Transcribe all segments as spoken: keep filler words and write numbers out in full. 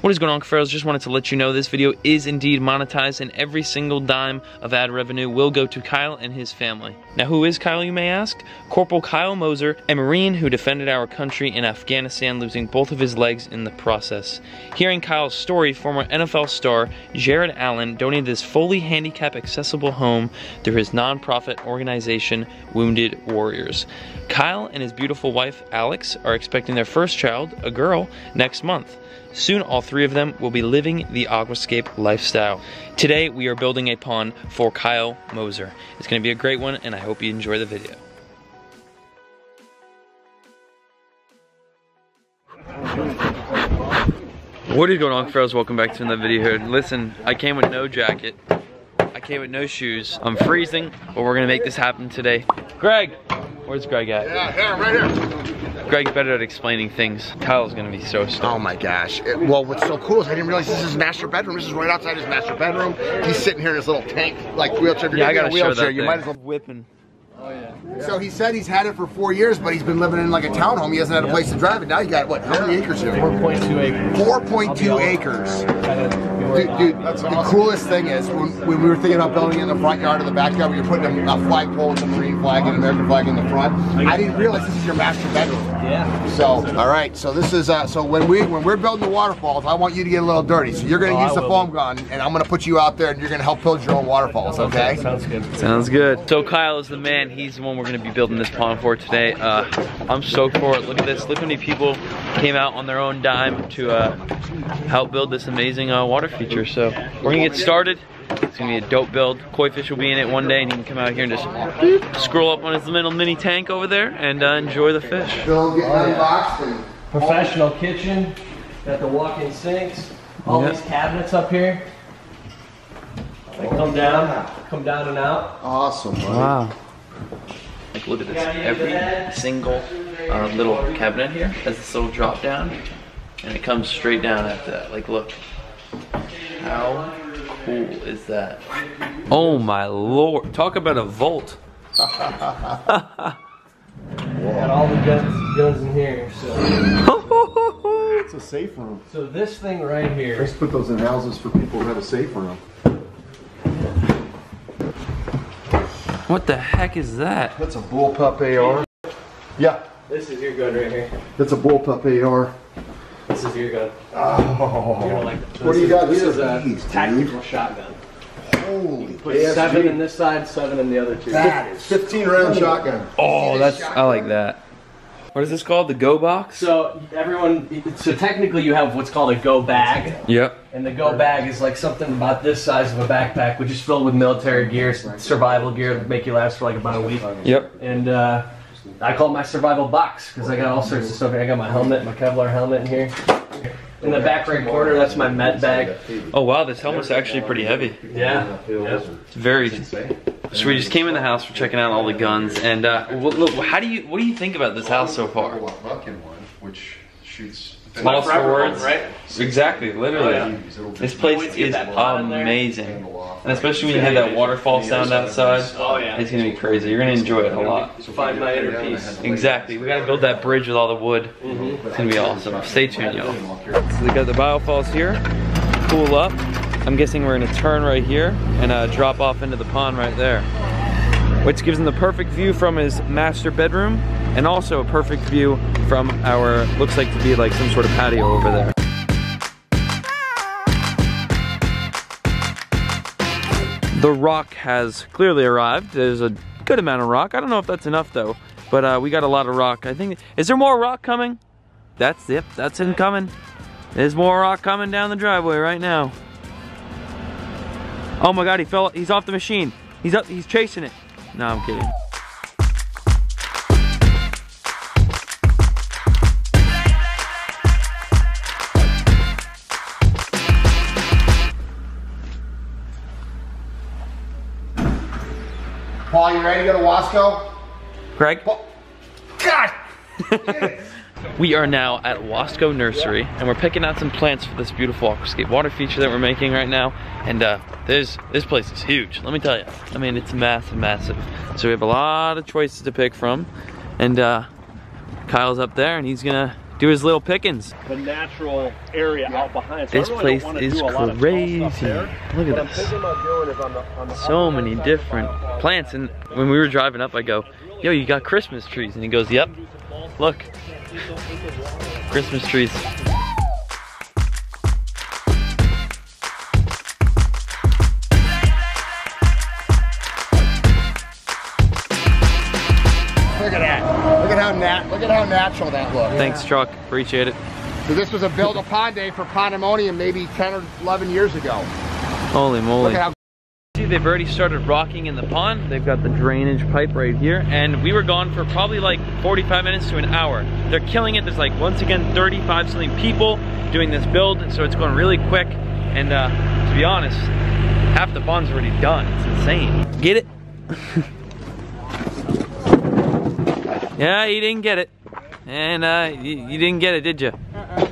What is going on, Cufaros? Just wanted to let you know this video is indeed monetized, and every single dime of ad revenue will go to Kyle and his family. Now, who is Kyle, you may ask? Corporal Kyle Moser, a Marine who defended our country in Afghanistan, losing both of his legs in the process. Hearing Kyle's story, former N F L star Jared Allen donated this fully handicap accessible home through his nonprofit organization, Wounded Warriors. Kyle and his beautiful wife, Alex, are expecting their first child, a girl, next month. Soon, all three of them will be living the aquascape lifestyle. Today, we are building a pond for Kyle Moser. It's going to be a great one, and I hope you enjoy the video. What is going on, Cufaros? Welcome back to another video here. Listen, I came with no jacket. I came with no shoes. I'm freezing, but we're going to make this happen today. Greg! Where's Greg at? Yeah, here, right here. Greg's better at explaining things. Kyle's gonna be so stoked. Oh my gosh. It, well, what's so cool is I didn't realize this is his master bedroom. This is right outside his master bedroom. He's sitting here in his little tank, like wheelchair. Yeah, I got a wheelchair. You might as well whipping. Oh yeah. yeah. So he said he's had it for four years, but he's been living in like a townhome. He hasn't had a yeah. place to drive it. Now you got what? How many acres here? four point two acres. four point two acres. Dude, dude, that's the awesome. Coolest thing is when, when we were thinking about building in the front yard or the backyard, we were putting a, a flagpole with the Marine flag and American flag in the front. I didn't realize this is your master bedroom. Yeah. So, all right. So this is uh, so when we when we're building the waterfalls, I want you to get a little dirty. So you're gonna oh, use the foam gun, and I'm gonna put you out there, and you're gonna help build your own waterfalls. Okay? Okay. Sounds good. Sounds good. So Kyle is the man. He's the one we're going to be building this pond for today. Uh, I'm stoked for it. Look at this. Look how many people came out on their own dime to uh, help build this amazing uh, water feature. So we're going to get started. It's going to be a dope build. Koi Fish will be in it one day, and he can come out here and just scroll up on his little mini tank over there and uh, enjoy the fish. Oh, yeah. Professional kitchen. Got the walk-in sinks. All yep. these cabinets up here. They come down, come down and out. Awesome. Buddy. Wow. Like, look at this, every single uh, little cabinet here has this little drop down, and it comes straight down after that. Like, look, how cool is that? Oh my lord, talk about a vault. Got all the guns, guns in here, so. It's a safe room. So this thing right here. Let's put those in houses for people who have a safe room. What the heck is that? That's a bullpup A R. Yeah. This is your gun right here. That's a bullpup A R. This is your gun. Oh. You're gonna like it. What do you got? This is a tactical shotgun. Holy. You put seven in this side, seven in the other two. That is fifteen round shotgun. Oh, that's. I like that. What is this called? The go box? So everyone. So technically, you have what's called a go bag. Yep. And the go bag is like something about this size of a backpack, which is filled with military gear, survival gear, make you last for like about a week. Yep. And uh, I call it my survival box because I got all sorts of stuff. I got my helmet, my Kevlar helmet in here. In the back right corner, that's my med bag. Oh wow, this helmet's actually pretty heavy. Yeah. yeah. It's very. So we just came in the house. We're checking out all the guns. And uh, look, how do you? What do you think about this house so far? Which shoots. Small forwards, right? Exactly, literally. Oh, yeah. This place is amazing, and especially when you have that waterfall sound outside. Oh yeah, it's gonna be crazy. You're gonna enjoy it a lot. It's a five by eight piece. Exactly. We gotta build that bridge with all the wood. Mm-hmm. It's gonna be awesome. Stay tuned, y'all. So we got the biofalls here. Cool up. I'm guessing we're gonna turn right here and uh, drop off into the pond right there, which gives him the perfect view from his master bedroom, and also a perfect view from our, looks like to be like some sort of patio over there. The rock has clearly arrived. There's a good amount of rock. I don't know if that's enough though, but uh, we got a lot of rock. I think, is there more rock coming? That's, yep, that's incoming. There's more rock coming down the driveway right now. Oh my God, he fell, he's off the machine. He's up, he's chasing it. No, I'm kidding. Paul, you ready to go to Wasco? Greg? Paul. God! We are now at Wasco Nursery, and we're picking out some plants for this beautiful aquascape water feature that we're making right now. And uh, there's, this place is huge, let me tell you. I mean, it's massive, massive. So we have a lot of choices to pick from. And uh, Kyle's up there, and he's gonna do his little pickings. The natural area yeah. out behind. So this really place is crazy. Look at this. On the, on the so many different plants. And when we were driving up, I go, yo, you got Christmas trees. And he goes, yep, look, Christmas trees. Look at how natural that looks. Thanks, yeah. Chuck. Appreciate it. So this was a build a pond day for Pondemonium maybe ten or eleven years ago. Holy moly. Look at how See, they've already started rocking in the pond. They've got the drainage pipe right here. And we were gone for probably like forty-five minutes to an hour. They're killing it. There's like, once again, thirty-five something people doing this build. And so it's going really quick. And uh, to be honest, half the pond's already done. It's insane. Get it? Yeah, you didn't get it. And uh, you, you didn't get it, did you? Uh-uh.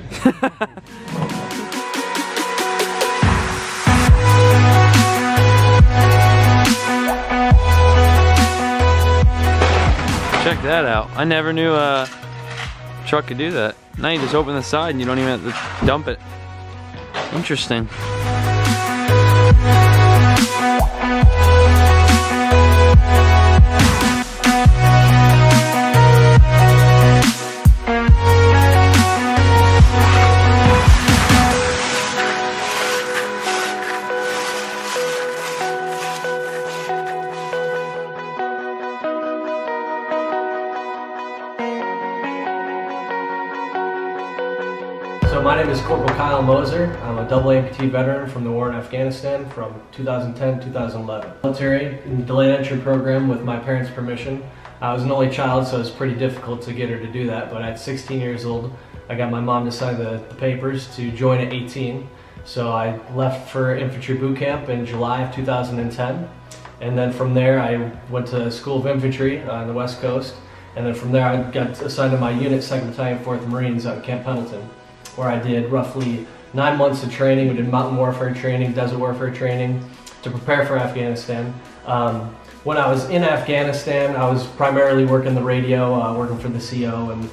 Check that out. I never knew a truck could do that. Now you just open the side and you don't even have to dump it. Interesting. My name is Corporal Kyle Moser. I'm a double amputee veteran from the war in Afghanistan from two thousand ten to two thousand eleven. Military in the delayed entry program with my parents' permission. I was an only child, so it's pretty difficult to get her to do that, but at sixteen years old, I got my mom to sign the, the papers to join at eighteen. So I left for infantry boot camp in July of two thousand ten. And then from there, I went to School of Infantry on the West Coast. And then from there, I got assigned to my unit, Second Battalion, Fourth Marines out at Camp Pendleton, where I did roughly nine months of training. We did mountain warfare training, desert warfare training to prepare for Afghanistan. Um, when I was in Afghanistan, I was primarily working the radio, uh, working for the C O and,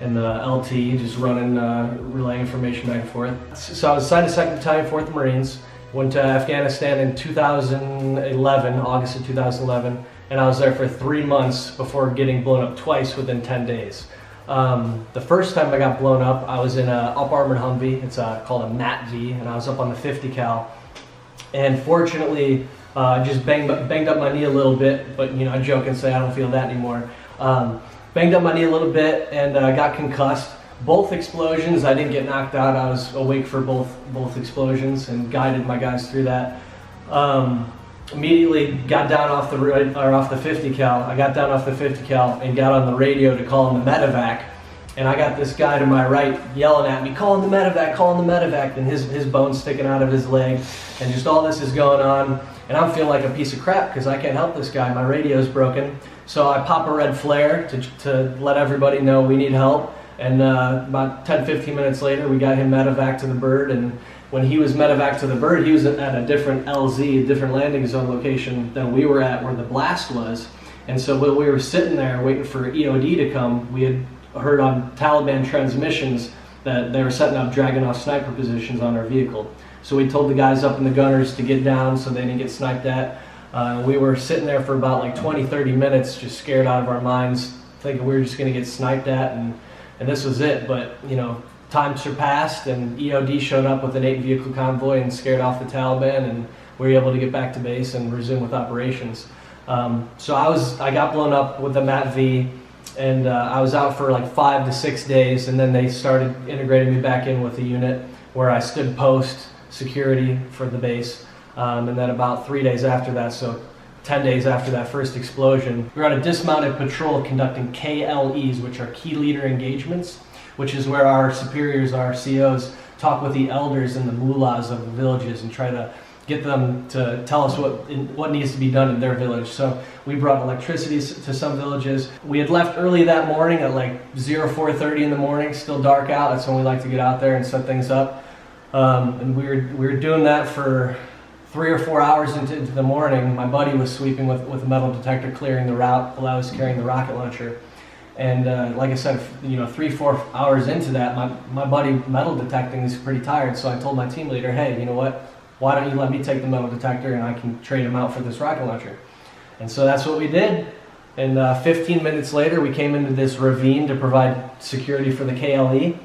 and the L T, just running, uh, relaying information back and forth. So I was assigned to Second Battalion, Fourth Marines, went to Afghanistan in two thousand eleven, August of two thousand eleven, and I was there for three months before getting blown up twice within ten days. Um, the first time I got blown up, I was in a up-armored Humvee. It's uh, called a Mat V, and I was up on the fifty cal. And fortunately, I uh, just banged, banged up my knee a little bit, but you know, I joke and say I don't feel that anymore. Um, banged up my knee a little bit and uh, got concussed. Both explosions, I didn't get knocked out. I was awake for both, both explosions and guided my guys through that. Um, Immediately got down off the or off the fifty cal. I got down off the fifty cal and got on the radio to call in the medevac. And I got this guy to my right yelling at me, calling the medevac, calling the medevac. And his his bone's sticking out of his leg, and just all this is going on. And I'm feeling like a piece of crap because I can't help this guy. My radio's broken. So I pop a red flare to to let everybody know we need help. And uh, about ten, fifteen minutes later, we got him medevac to the bird. And when he was medevac to the bird, he was at a different L Z, a different landing zone location than we were at, where the blast was. And so while we were sitting there waiting for E O D to come, we had heard on Taliban transmissions that they were setting up Dragunov sniper positions on our vehicle. So we told the guys up in the gunners to get down so they didn't get sniped at. Uh, we were sitting there for about like twenty, thirty minutes, just scared out of our minds, thinking we were just going to get sniped at, and, and this was it. But, you know, time surpassed, and E O D showed up with an eight vehicle convoy and scared off the Taliban, and we were able to get back to base and resume with operations. Um, so I was I got blown up with the Mat V, and uh, I was out for like five to six days, and then they started integrating me back in with the unit where I stood post security for the base. Um, and then about three days after that, so ten days after that first explosion, we were on a dismounted patrol conducting K L Es, which are key leader engagements, which is where our superiors, our C Os, talk with the elders and the mullahs of the villages and try to get them to tell us what, in, what needs to be done in their village. So we brought electricity to some villages. We had left early that morning at like four thirty in the morning, still dark out. That's when we like to get out there and set things up. Um, and we were, we were doing that for three or four hours into, into the morning. My buddy was sweeping with, with a metal detector, clearing the route while I was carrying the rocket launcher. And uh, like I said, you know, three, four hours into that, my, my buddy metal detecting is pretty tired, so I told my team leader, hey, you know what, why don't you let me take the metal detector and I can trade him out for this rocket launcher. And so that's what we did. And uh, fifteen minutes later, we came into this ravine to provide security for the K L E.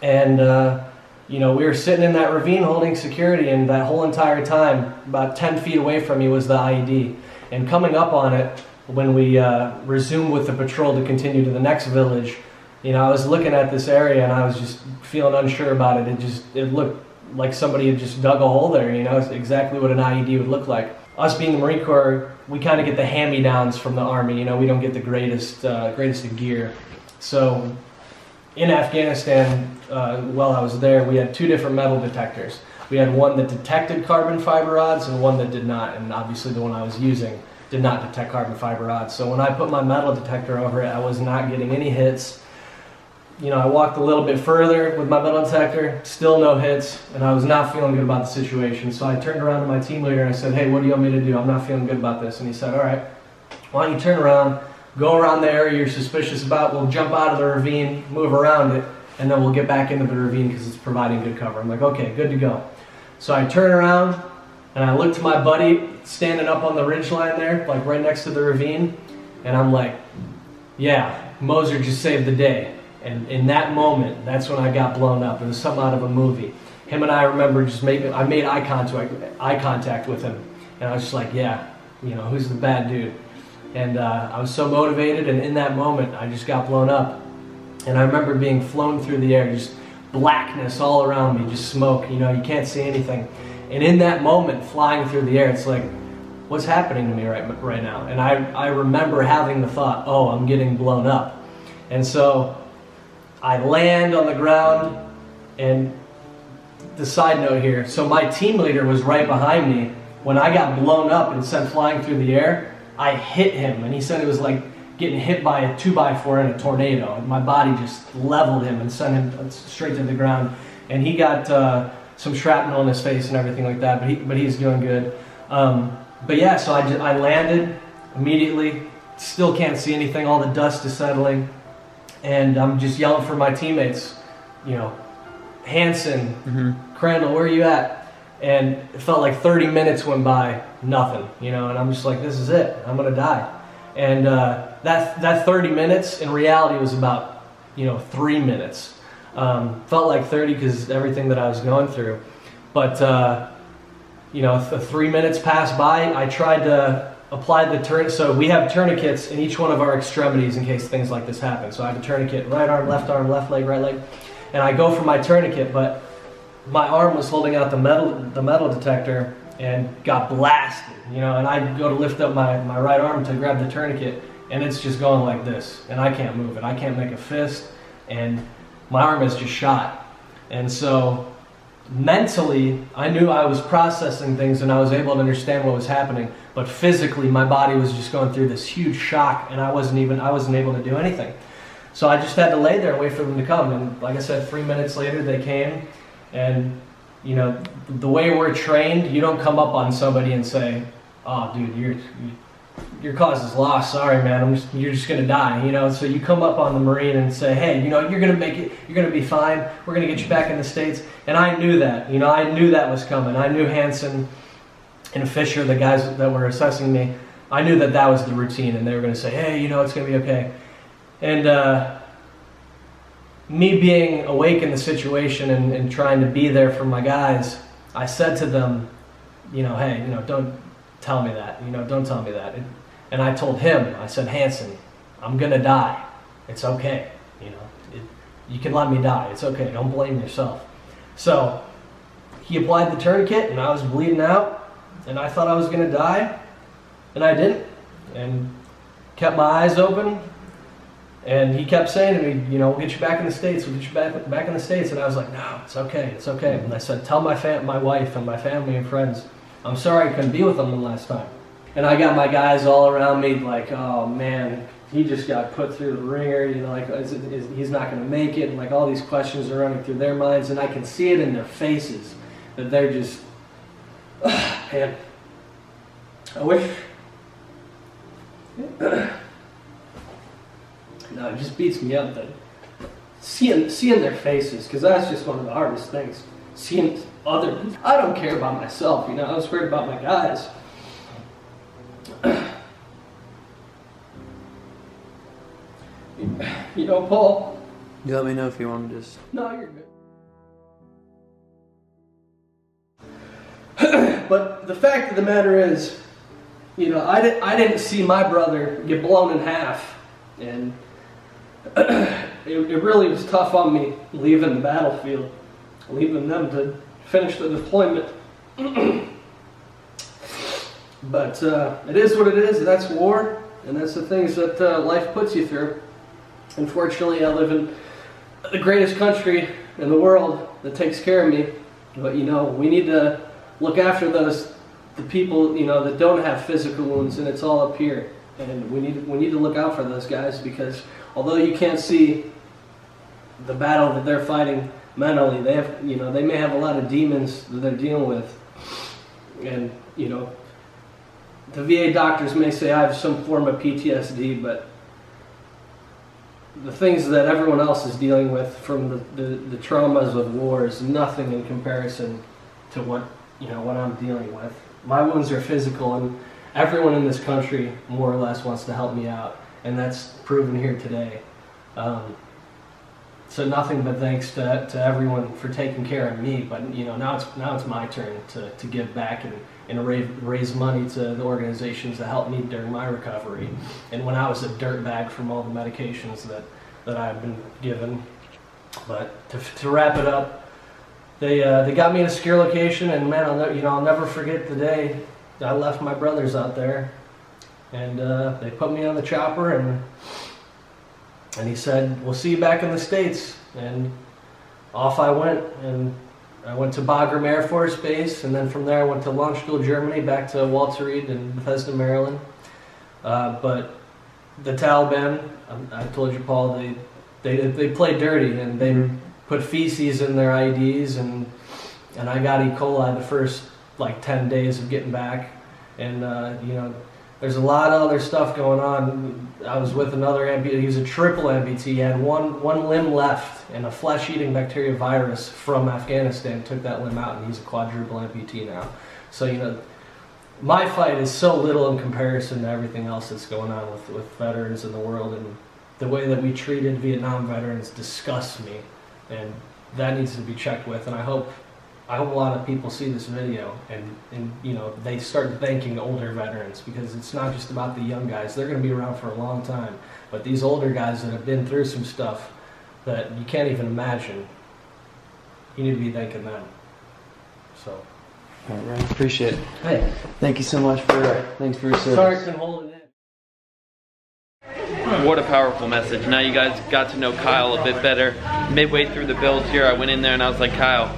And, uh, you know, we were sitting in that ravine holding security, and that whole entire time, about ten feet away from me was the I E D. And coming up on it, when we uh, resumed with the patrol to continue to the next village, you know, I was looking at this area and I was just feeling unsure about it. It just, it looked like somebody had just dug a hole there, you know, it's exactly what an I E D would look like. Us being the Marine Corps, we kind of get the hand-me-downs from the Army, you know, we don't get the greatest, uh, greatest of gear. So in Afghanistan, uh, while I was there, we had two different metal detectors. We had one that detected carbon fiber rods and one that did not, and obviously the one I was using did not detect carbon fiber rods. So when I put my metal detector over it, I was not getting any hits. You know, I walked a little bit further with my metal detector, still no hits, and I was not feeling good about the situation. So I turned around to my team leader and I said, hey, what do you want me to do? I'm not feeling good about this. And he said, all right, why don't you turn around, go around the area you're suspicious about, we'll jump out of the ravine, move around it, and then we'll get back into the ravine because it's providing good cover. I'm like, okay, good to go. So I turn around and I look to my buddy standing up on the ridgeline there, like right next to the ravine, and I'm like, yeah, Moser just saved the day. And in that moment, that's when I got blown up. It was something out of a movie. Him and I, I remember just making, I made eye contact, eye contact with him. And I was just like, yeah, you know, who's the bad dude? And uh, I was so motivated, and in that moment, I just got blown up. And I remember being flown through the air, just blackness all around me, just smoke, you know, you can't see anything. And in that moment, flying through the air, it's like, what's happening to me right, right now? And I, I remember having the thought, oh, I'm getting blown up. And so I land on the ground, and the side note here, so my team leader was right behind me. When I got blown up and sent flying through the air, I hit him, and he said it was like getting hit by a two by four in a tornado. My body just leveled him and sent him straight to the ground, and he got uh, some shrapnel in his face and everything like that, but, he, but he's doing good. Um, but yeah, so I, just, I landed immediately, still can't see anything, all the dust is settling. And I'm just yelling for my teammates, you know, Hanson, mm-hmm. Crandall, where are you at? And it felt like thirty minutes went by, nothing, you know, and I'm just like, this is it, I'm gonna die. And uh, that, that thirty minutes in reality was about, you know, three minutes. Um, felt like thirty because everything that I was going through. But, uh, you know, the three minutes passed by, I tried to apply the tourniquet, so we have tourniquets in each one of our extremities in case things like this happen. So I have a tourniquet, right arm, left arm, left leg, right leg. And I go for my tourniquet, but my arm was holding out the metal, the metal detector and got blasted, you know, and I go to lift up my, my right arm to grab the tourniquet and it's just going like this and I can't move it. I can't make a fist and my arm is just shot. And so mentally, I knew I was processing things and I was able to understand what was happening, but physically my body was just going through this huge shock and I wasn't even, I wasn't able to do anything. So I just had to lay there and wait for them to come, and like I said, three minutes later they came. And you know, the way we're trained, you don't come up on somebody and say, oh dude, you're, your cause is lost, sorry man, I'm just, you're just gonna die, you know. So you come up on the Marine and say, hey, you know, you're gonna make it, you're gonna be fine, we're gonna get you back in the States. And I knew that, you know, I knew that was coming. I knew Hanson and Fisher, the guys that were assessing me, I knew that that was the routine and they were gonna say, hey, you know, it's gonna be okay. And uh, me being awake in the situation and, and trying to be there for my guys, I said to them, you know, hey, you know, don't tell me that, you know, don't tell me that. It, And I told him, I said, Hanson, I'm gonna die. It's okay, you know, it, you can let me die. It's okay, don't blame yourself. So he applied the tourniquet and I was bleeding out and I thought I was gonna die and I didn't, and kept my eyes open. And he kept saying to me, you know, we'll get you back in the States, we'll get you back, back in the States. And I was like, no, it's okay, it's okay. And I said, tell my, fam my wife and my family and friends, I'm sorry I couldn't be with them the last time. And I got my guys all around me like, oh man, he just got put through the ringer, you know, like, is it, is, he's not gonna make it, and like all these questions are running through their minds, and I can see it in their faces, that they're just, oh, man, I wish, no, it just beats me up that seeing seeing their faces, because that's just one of the hardest things. Seeing other, I don't care about myself, you know. I was worried about my guys. You know, Paul. You let me know if you want to just. No, you're good. But the fact of the matter is, you know, I, di I didn't see my brother get blown in half, and it, it really was tough on me leaving the battlefield, leaving them to finish the deployment. But uh, it is what it is, and that's war, and that's the things that uh, life puts you through. Unfortunately, I live in the greatest country in the world that takes care of me, but you know, we need to look after those the people, you know, that don't have physical wounds, and it's all up here. And we need we need to look out for those guys, because although you can't see the battle that they're fighting mentally, they have, you know, they may have a lot of demons that they're dealing with. And you know, the V A doctors may say I have some form of P T S D, but the things that everyone else is dealing with from the, the, the traumas of war is nothing in comparison to what, you know, what I'm dealing with. My wounds are physical, and everyone in this country more or less wants to help me out, and that's proven here today. Um, so nothing but thanks to, to everyone for taking care of me, but you know, now it's, now it's my turn to, to give back and, and raise, raise money to the organizations that helped me during my recovery. And when I was a dirtbag from all the medications that, that I've been given. But to, to wrap it up, they, uh, they got me in a secure location, and man, I'll, ne you know, I'll never forget the day I left my brothers out there. And uh, they put me on the chopper, and, and he said, we'll see you back in the States. And off I went, and I went to Bagram Air Force Base, and then from there I went to Landstuhl, Germany, back to Walter Reed in Bethesda, Maryland. Uh, but the Taliban, I, I told you, Paul, they, they, they play dirty, and they mm-hmm. put feces in their I Ds, and, and I got E. coli the first like ten days of getting back. And uh, you know, there's a lot of other stuff going on. I was with another amputee. He was a triple amputee. He had one, one limb left, and a flesh-eating bacteria virus from Afghanistan took that limb out, and he's a quadruple amputee now. So, you know, my fight is so little in comparison to everything else that's going on with, with veterans in the world, and the way that we treated Vietnam veterans disgusts me, and that needs to be checked with, and I hope I hope a lot of people see this video and, and you know, they start thanking older veterans, because it's not just about the young guys. They're going to be around for a long time. But these older guys that have been through some stuff that you can't even imagine, you need to be thanking them. So. All right, Ryan, appreciate it. Hey. Thank you so much for, right. thanks for your service. Sorry I couldn't hold it in. What a powerful message. Now you guys got to know Kyle a bit better. Midway through the build here, I went in there and I was like, Kyle,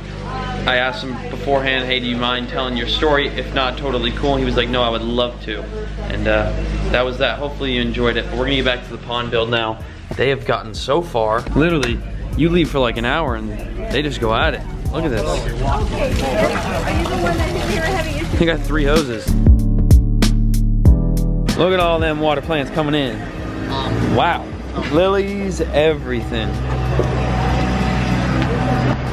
I asked him beforehand, hey, do you mind telling your story? If not, totally cool. And he was like, no, I would love to. And uh, that was that. Hopefully you enjoyed it. But we're gonna get back to the pond build now. They have gotten so far. Literally, you leave for like an hour and they just go at it. Look at this. They got three hoses. Look at all them water plants coming in. Wow. Lilies, everything.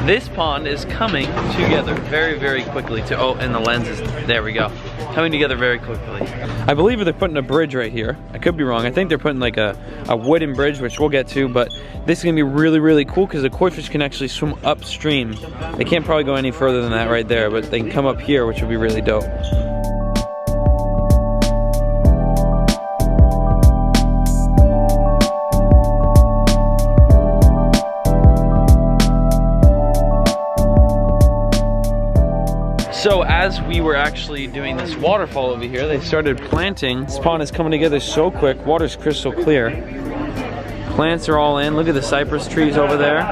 This pond is coming together very, very quickly to, oh, and the lenses, there we go. Coming together very quickly. I believe they're putting a bridge right here. I could be wrong. I think they're putting like a, a wooden bridge, which we'll get to, but this is gonna be really, really cool because the koi fish can actually swim upstream. They can't probably go any further than that right there, but they can come up here, which would be really dope. So as we were actually doing this waterfall over here, they started planting. This pond is coming together so quick. Water's crystal clear. Plants are all in. Look at the cypress trees over there.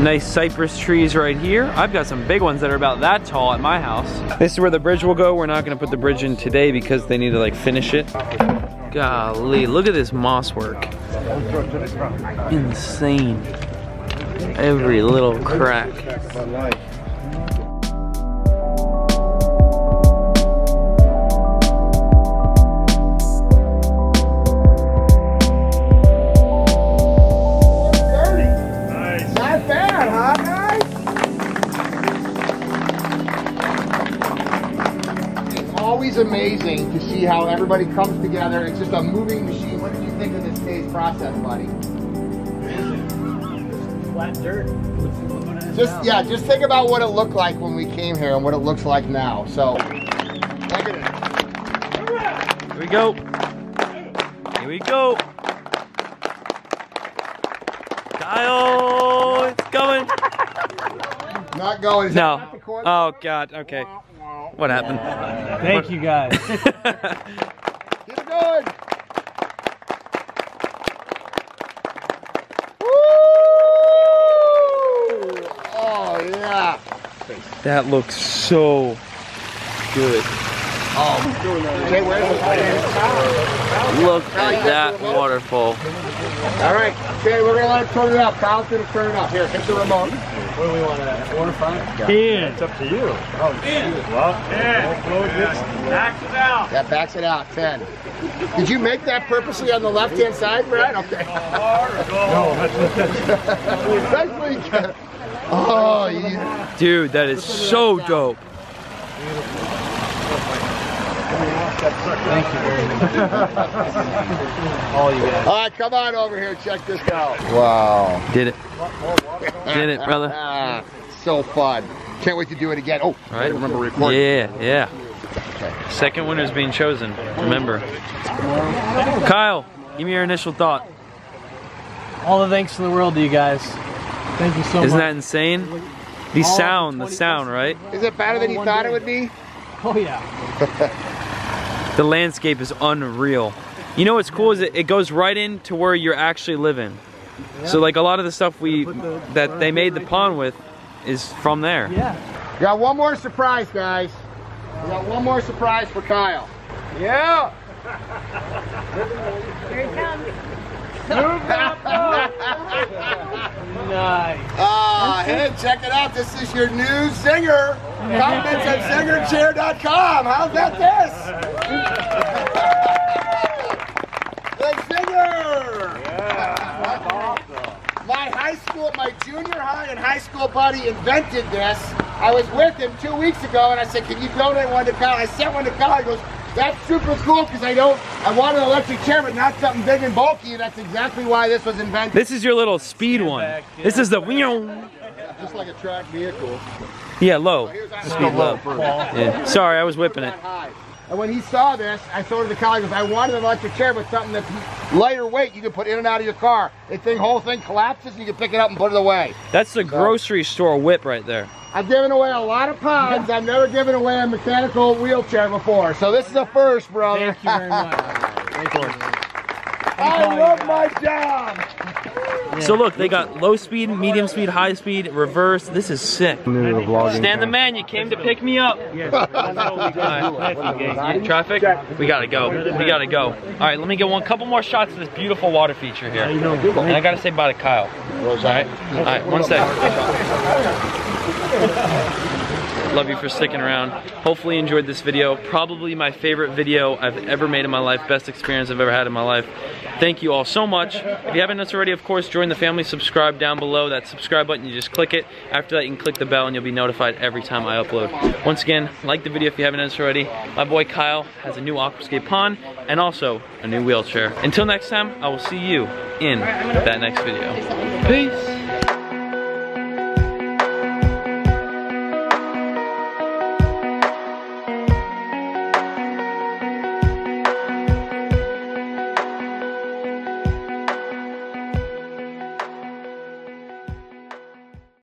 Nice cypress trees right here. I've got some big ones that are about that tall at my house. This is where the bridge will go. We're not gonna put the bridge in today because they need to like finish it. Golly, look at this moss work. Insane. Every little crack. always amazing to see how everybody comes together. It's just a moving machine. What did you think of this day's process, buddy? Flat dirt. Just now. Yeah, just think about what it looked like when we came here and what it looks like now. So look at it. Here we go. Here we go. Kyle, it's going. Not going. Is no. Not the court? Oh God. Okay. What happened? Thank you guys. Get it going. That looks so good. Oh, look at that waterfall. All right, okay, we're gonna let it turn it up. Kyle's gonna turn it up. Here, hit the remote. What do we want to waterfall? Yeah, it's up to you. Oh, ten. Well, ten. Backs it out. That backs it out. Ten. Did you make that purposely on the left-hand side, Brad? Okay. No, that's what. Oh, yeah. Dude, that is so dope. Thank you very much. All you guys. All right, come on over here. Check this out. Wow. Did it. Did it, brother. Ah, so fun. Can't wait to do it again. Oh, I right. Remember recording. Yeah, yeah. Second winner's being chosen. Remember. Kyle, give me your initial thought. All the thanks in the world to you guys. Thank you so much. Isn't that insane? The sound, the sound, right? Is it better than you thought it would be? Oh yeah. The landscape is unreal. You know what's cool is it, it goes right into where you're actually living. Yeah. So like a lot of the stuff we that they made the pond with is from there. Yeah. We got one more surprise, guys. We got one more surprise for Kyle. Yeah. Here he comes. Nice. Uh, hey, check it out. This is your new Zinger. Comments at Zenger Chair dot com. How's that this? The Zinger! Yeah, that's awesome. My high school, my junior high and high school buddy invented this. I was with him two weeks ago and I said, can you donate one to Kyle? I sent one to Kyle. He goes, that's super cool because I don't, I want an electric chair, but not something big and bulky. That's exactly why this was invented. This is your little speed one. Back, yeah. This is the just like a track vehicle. Yeah, low. So the speed low. low. Yeah. Sorry, I was whipping it. And when he saw this, I told him to Kyle, I wanted an electric chair, but something that's lighter weight you can put in and out of your car. The thing, whole thing collapses and you can pick it up and put it away. That's the so. grocery store whip right there. I've given away a lot of pods. I've never given away a mechanical wheelchair before. So this is a first, brother. Thank you very much. Thank you. I love my job. So look, they got low speed, medium speed, high speed, reverse. This is sick. Stand the man, you came to pick me up. Right. Traffic, we gotta go. We gotta go. All right, let me get one couple more shots of this beautiful water feature here. And I gotta say bye to Kyle. All right, all right, one second. Love you for sticking around. Hopefully you enjoyed this video. Probably my favorite video I've ever made in my life. Best experience I've ever had in my life. Thank you all so much. If you haven't done so already, of course, join the family. Subscribe down below. That subscribe button, you just click it. After that, you can click the bell and you'll be notified every time I upload. Once again, like the video if you haven't done so already. My boy Kyle has a new aquascape pond and also a new wheelchair. Until next time, I will see you in that next video. Peace.